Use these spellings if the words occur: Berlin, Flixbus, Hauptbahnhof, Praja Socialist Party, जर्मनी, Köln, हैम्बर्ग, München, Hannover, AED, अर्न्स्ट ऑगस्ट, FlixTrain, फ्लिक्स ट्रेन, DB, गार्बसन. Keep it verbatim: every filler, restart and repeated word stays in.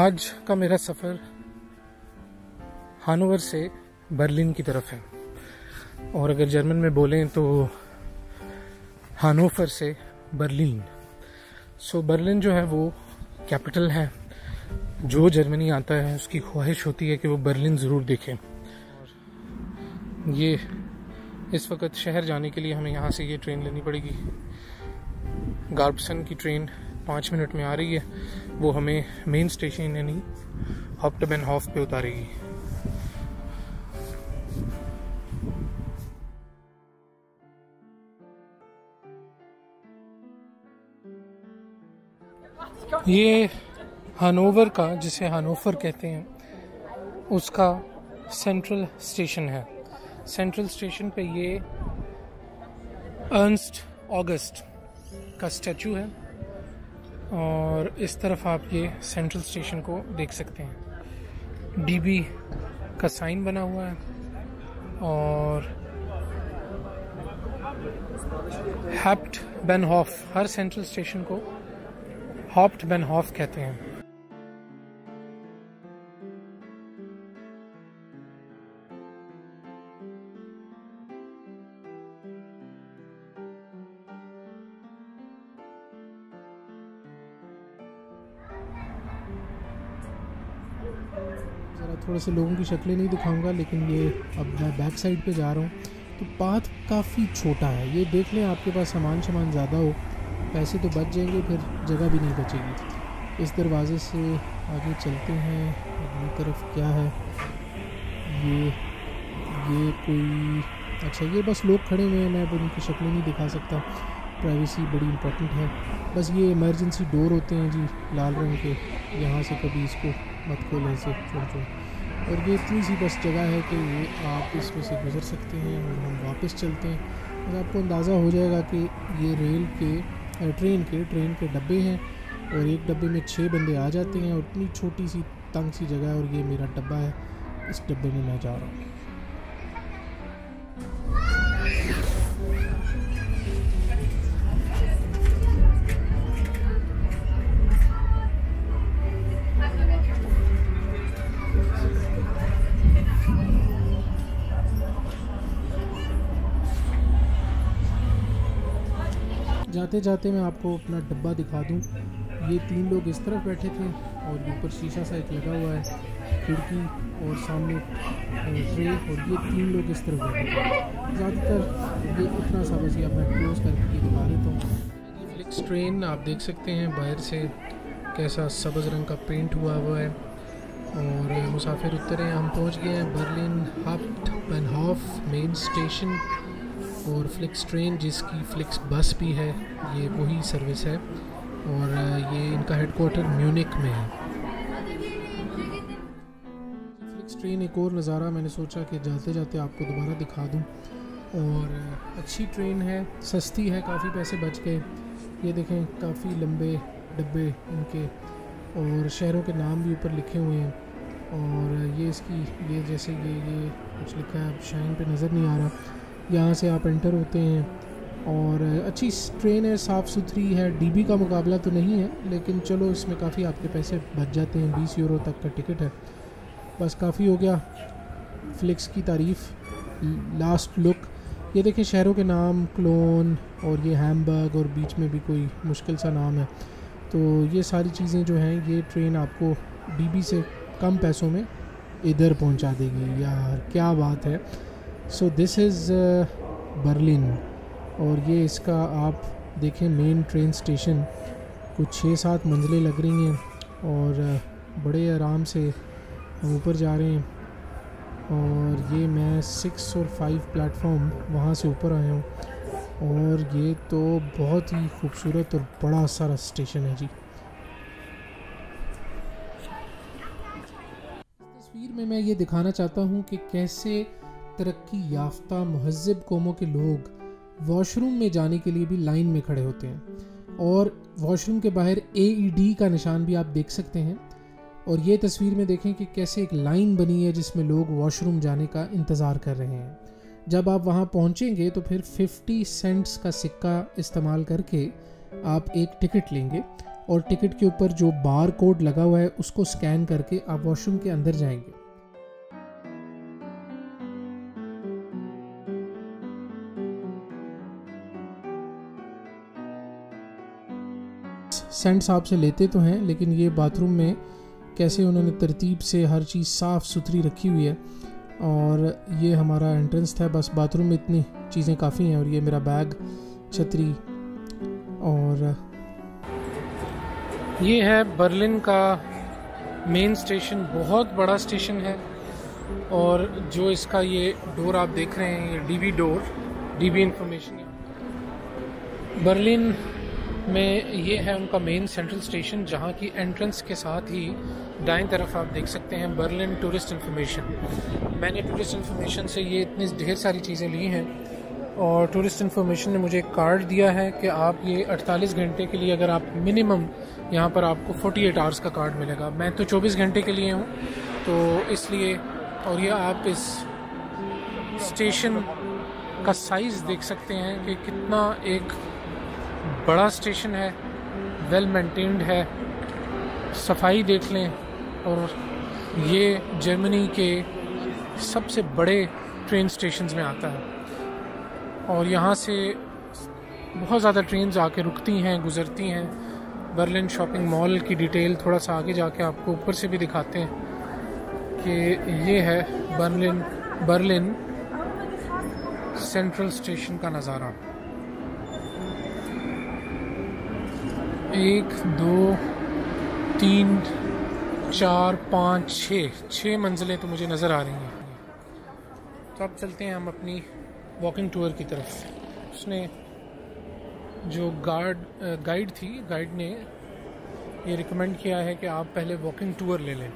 आज का मेरा सफ़र हानोवर से बर्लिन की तरफ है, और अगर जर्मन में बोलें तो हानोवर से बर्लिन। सो बर्लिन जो है वो कैपिटल है, जो जर्मनी आता है उसकी ख्वाहिश होती है कि वो बर्लिन ज़रूर देखे। ये इस वक्त शहर जाने के लिए हमें यहाँ से ये ट्रेन लेनी पड़ेगी, गार्बसन की ट्रेन पाँच मिनट में आ रही है, वो हमें मेन स्टेशन यानी हाउप्टबानहोफ पे उतारेगी। ये हानोवर का, जिसे हानोवर कहते हैं, उसका सेंट्रल स्टेशन है। सेंट्रल स्टेशन पे ये अर्न्स्ट ऑगस्ट का स्टैचू है, और इस तरफ आप ये सेंट्रल स्टेशन को देख सकते हैं। डीबी का साइन बना हुआ है और हाउप्टबानहोफ, हर सेंट्रल स्टेशन को हाउप्टबानहोफ कहते हैं। ज़रा थोड़े से लोगों की शक्लें नहीं दिखाऊंगा, लेकिन ये अब मैं बैक साइड पे जा रहा हूँ तो पाथ काफ़ी छोटा है। ये देख लें आपके पास सामान सामान ज़्यादा हो, पैसे तो बच जाएंगे, फिर जगह भी नहीं बचेगी। इस दरवाज़े से आगे चलते हैं। अगली तरफ क्या है? ये ये कोई, अच्छा ये बस लोग खड़े हुए हैं, मैं उनकी शक्लें नहीं दिखा सकता, प्राइवेसी बड़ी इंपॉर्टेंट है। बस ये इमरजेंसी डोर होते हैं जी, लाल रंग के, यहाँ से कभी इसको मत खोलें, से छोड़ छोड़। और ये इतनी सी बस जगह है कि ये आप इसमें से गुजर सकते हैं। और हम वापस चलते हैं और आपको अंदाज़ा हो जाएगा कि ये रेल के ट्रेन के ट्रेन के डब्बे हैं, और एक डब्बे में छः बंदे आ जाते हैं, और इतनी छोटी सी तंग सी जगह है। और ये मेरा डब्बा है, इस डब्बे में मैं जा रहा हूँ। जाते जाते मैं आपको अपना डब्बा दिखा दूं। ये तीन लोग इस तरफ बैठे थे और ऊपर शीशा सा एक लगा हुआ है, खिड़की, और सामने ट्रे, और ये तीन लोग इस तरफ बैठे थे। ज़्यादातर ये इतना सा बस, ये अपना क्लोज करके ये दिखा देता हूँ। फ्लिक्स ट्रेन आप देख सकते हैं, बाहर से कैसा सब्ज़ रंग का पेंट हुआ हुआ है। और मुसाफिर उतरे, हम पहुँच गए हैं बर्लिन हाउप्टबानहोफ मेन स्टेशन। और फ्लिक्स ट्रेन, जिसकी फ्लिक्स बस भी है, ये वही सर्विस है, और ये इनका हेडक्वार्टर म्यूनिक में है। फ्लिक्स ट्रेन, एक और नज़ारा मैंने सोचा कि जाते जाते आपको दोबारा दिखा दूं। और अच्छी ट्रेन है, सस्ती है, काफ़ी पैसे बच गए। ये देखें, काफ़ी लंबे डब्बे इनके, और शहरों के नाम भी ऊपर लिखे हुए हैं। और ये इसकी, ये जैसे ये ये कुछ लिखा है, अब शाइन पे नज़र नहीं आ रहा। यहाँ से आप एंटर होते हैं, और अच्छी ट्रेन है, साफ़ सुथरी है। डीबी का मुकाबला तो नहीं है, लेकिन चलो इसमें काफ़ी आपके पैसे बच जाते हैं। बीस यूरो तक का टिकट है, बस काफ़ी हो गया। फ्लिक्स की तारीफ, लास्ट लुक। ये देखें शहरों के नाम, क्लोन, और ये हैम्बर्ग, और बीच में भी कोई मुश्किल सा नाम है। तो ये सारी चीज़ें जो हैं, ये ट्रेन आपको डीबी से कम पैसों में इधर पहुँचा देगी। यार क्या बात है। सो दिस इज़ बर्लिन, और ये इसका आप देखें मेन ट्रेन स्टेशन, कुछ छः सात मंजिलें लग रही हैं, और बड़े आराम से हम ऊपर जा रहे हैं। और ये मैं सिक्स और फाइव प्लेटफॉर्म वहाँ से ऊपर आया हूँ, और ये तो बहुत ही खूबसूरत और बड़ा सारा स्टेशन है जी। तस्वीर में मैं ये दिखाना चाहता हूँ कि कैसे तरक्की याफ्ता महज़ब कौमों के लोग वॉशरूम में जाने के लिए भी लाइन में खड़े होते हैं, और वॉशरूम के बाहर ए ई डी का निशान भी आप देख सकते हैं। और ये तस्वीर में देखें कि कैसे एक लाइन बनी है जिसमें लोग वॉशरूम जाने का इंतज़ार कर रहे हैं। जब आप वहाँ पहुँचेंगे तो फिर पचास सेंट्स का सिक्का इस्तेमाल करके आप एक टिकट लेंगे, और टिकट के ऊपर जो बार कोड लगा हुआ है उसको स्कैन करके आप वॉशरूम के अंदर जाएंगे। सेंट साहब से लेते तो हैं, लेकिन ये बाथरूम में कैसे उन्होंने तरतीब से हर चीज़ साफ़ सुथरी रखी हुई है। और ये हमारा एंट्रेंस था, बस बाथरूम में इतनी चीज़ें काफ़ी हैं। और ये मेरा बैग, छतरी, और ये है बर्लिन का मेन स्टेशन। बहुत बड़ा स्टेशन है और जो इसका ये डोर आप देख रहे हैं, ये डीबी डोर, डीबी इंफॉर्मेशन है। बर्लिन में ये है उनका मेन सेंट्रल स्टेशन, जहाँ की एंट्रेंस के साथ ही दाएं तरफ आप देख सकते हैं बर्लिन टूरिस्ट इन्फॉर्मेशन। मैंने टूरिस्ट इन्फॉर्मेशन से ये इतनी ढेर सारी चीज़ें ली हैं और टूरिस्ट इन्फॉर्मेशन ने मुझे एक कार्ड दिया है कि आप ये अड़तालीस घंटे के लिए, अगर आप मिनिमम यहाँ पर आपको अड़तालीस आवर्स का कार्ड मिलेगा। मैं तो चौबीस घंटे के लिए हूँ तो इसलिए। और ये आप इस स्टेशन का साइज़ देख सकते हैं कि कितना एक बड़ा स्टेशन है, वेल मेंटेन्ड है। सफाई देख लें। और ये जर्मनी के सबसे बड़े ट्रेन स्टेशंस में आता है और यहाँ से बहुत ज़्यादा ट्रेन्स आके रुकती हैं, गुज़रती हैं। बर्लिन शॉपिंग मॉल की डिटेल थोड़ा सा आगे जाके आपको ऊपर से भी दिखाते हैं कि ये है बर्लिन बर्लिन सेंट्रल स्टेशन का नज़ारा। एक, दो, तीन, चार, पाँच, छः छः मंजिलें तो मुझे नज़र आ रही हैं। तो अब चलते हैं हम अपनी वॉकिंग टूर की तरफ। उसने जो गार्ड गाइड थी गाइड ने ये रिकमेंड किया है कि आप पहले वॉकिंग टूर ले लें।